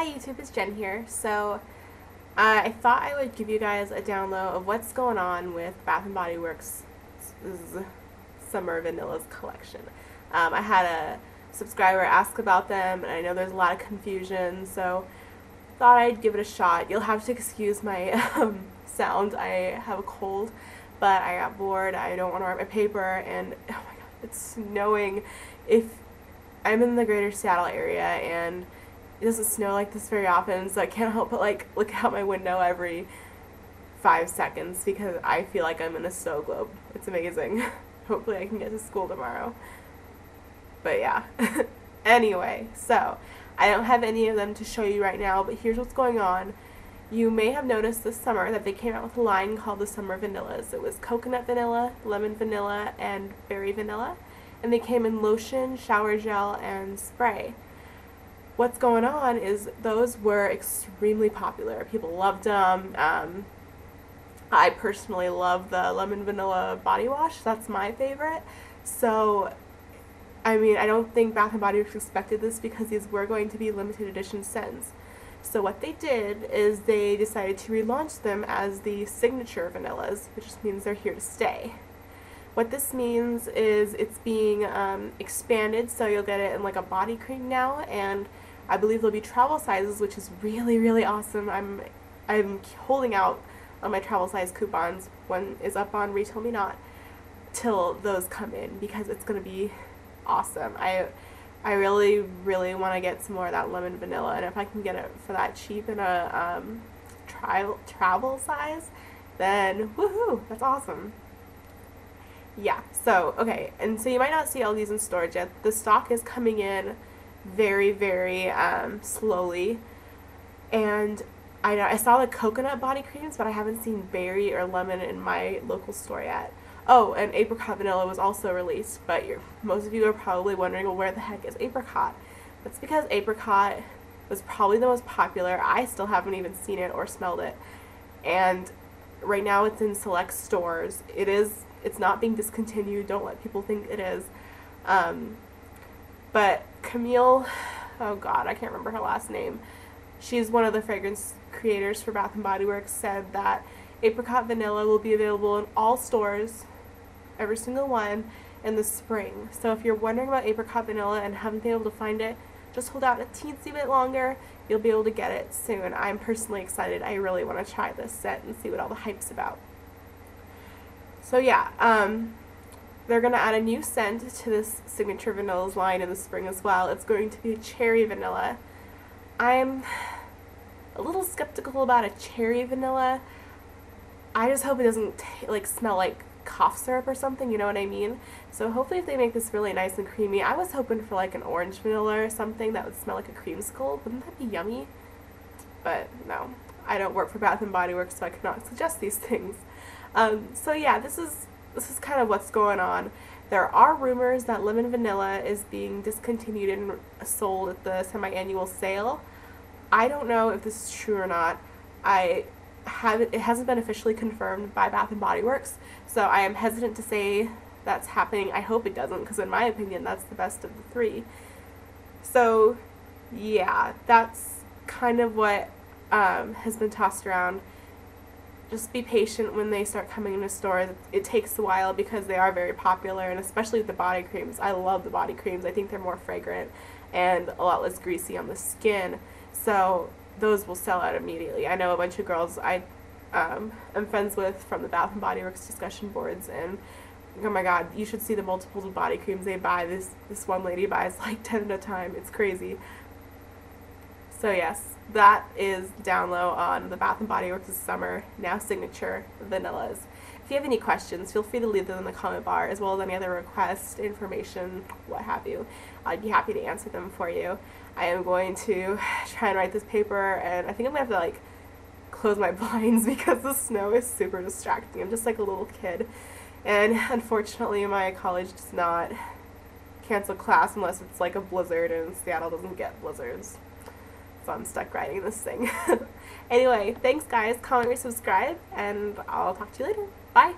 Hi YouTube, it's Jen here. So I thought I would give you guys a down low of what's going on with Bath and Body Works' Summer Vanillas collection. I had a subscriber ask about them, and I know there's a lot of confusion, so thought I'd give it a shot. You'll have to excuse my sound. I have a cold, but I got bored. I don't want to write my paper, and oh my god, it's snowing. If I'm in the greater Seattle area, and it doesn't snow like this very often, so I can't help but like look out my window every 5 seconds because I feel like I'm in a snow globe. It's amazing. Hopefully I can get to school tomorrow. But yeah. Anyway, so I don't have any of them to show you right now, but here's what's going on. You may have noticed this summer that they came out with a line called the Summer Vanillas. It was Coconut Vanilla, Lemon Vanilla, and Berry Vanilla. And they came in lotion, shower gel, and spray. What's going on is those were extremely popular. People loved them. I personally love the Lemon Vanilla body wash. That's my favorite. So, I mean, I don't think Bath and Body Works expected this because these were going to be limited edition scents. So what they did is they decided to relaunch them as the Signature Vanillas, which just means they're here to stay. What this means is it's being expanded, so you'll get it in like a body cream now, and I believe there'll be travel sizes, which is really, really awesome. I'm holding out on my travel size coupons. One is up on Retail Me Not till those come in because it's going to be awesome. I really, really want to get some more of that Lemon Vanilla, and if I can get it for that cheap in a travel size, then woohoo, that's awesome. Yeah, so, okay, and so you might not see all these in storage yet. The stock is coming in very, very slowly, and I saw the coconut body creams, but I haven't seen berry or lemon in my local store yet. Oh, and apricot vanilla was also released, but most of you are probably wondering, well, where the heck is apricot? That's because apricot was probably the most popular. I still haven't even seen it or smelled it, and right now it's in select stores. It's not being discontinued. Don't let people think it is. But Camille, oh god, I can't remember her last name. She's one of the fragrance creators for Bath and Body Works, said that apricot vanilla will be available in all stores, every single one, in the spring. So if you're wondering about apricot vanilla and haven't been able to find it, just hold out a teensy bit longer. You'll be able to get it soon. I'm personally excited. I really want to try this set and see what all the hype's about. So yeah, they're going to add a new scent to this Signature Vanillas line in the spring as well. It's going to be a Cherry Vanilla. I'm a little skeptical about a Cherry Vanilla. I just hope it doesn't smell like cough syrup or something, you know what I mean? So hopefully if they make this really nice and creamy. I was hoping for like an Orange Vanilla or something that would smell like a creamsicle. Wouldn't that be yummy? But no, I don't work for Bath and Body Works, so I cannot suggest these things. So yeah, this is kind of what's going on. There are rumors that Lemon Vanilla is being discontinued and sold at the semi-annual sale. I don't know if this is true or not. It hasn't been officially confirmed by Bath and Body Works, so I am hesitant to say that's happening. I hope it doesn't, because in my opinion, that's the best of the three. So yeah, that's kind of what has been tossed around. Just be patient when they start coming into stores. It takes a while because they are very popular, and especially the body creams. I love the body creams. I think they're more fragrant and a lot less greasy on the skin, so those will sell out immediately. I know a bunch of girls I am friends with from the Bath and Body Works discussion boards, and oh my god, you should see the multiples of body creams they buy. This one lady buys like 10 at a time. It's crazy. So yes, that is down low on the Bath and Body Works' Summer, now Signature Vanillas. If you have any questions, feel free to leave them in the comment bar, as well as any other requests, information, what have you. I'd be happy to answer them for you. I am going to try and write this paper, and I think I'm going to have to like close my blinds because the snow is super distracting. I'm just like a little kid, and unfortunately my college does not cancel class unless it's like a blizzard, and Seattle doesn't get blizzards. So I'm stuck writing this thing. Anyway, thanks guys, comment, rate, subscribe, and I'll talk to you later. Bye!